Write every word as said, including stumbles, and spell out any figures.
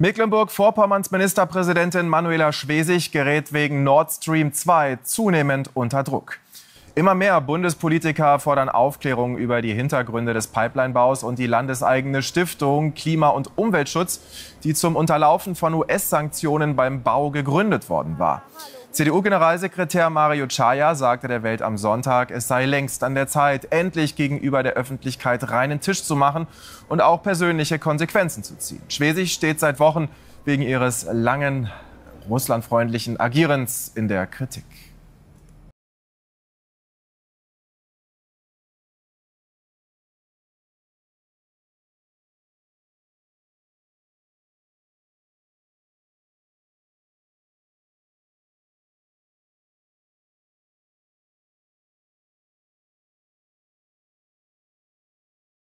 Mecklenburg-Vorpommerns Ministerpräsidentin Manuela Schwesig gerät wegen Nord Stream zwei zunehmend unter Druck. Immer mehr Bundespolitiker fordern Aufklärung über die Hintergründe des Pipeline-Baus und die landeseigene Stiftung Klima- und Umweltschutz, die zum Unterlaufen von U S-Sanktionen beim Bau gegründet worden war. C D U-Generalsekretär Mario Czaja sagte der Welt am Sonntag, es sei längst an der Zeit, endlich gegenüber der Öffentlichkeit reinen Tisch zu machen und auch persönliche Konsequenzen zu ziehen. Schwesig steht seit Wochen wegen ihres langen, russlandfreundlichen Agierens in der Kritik.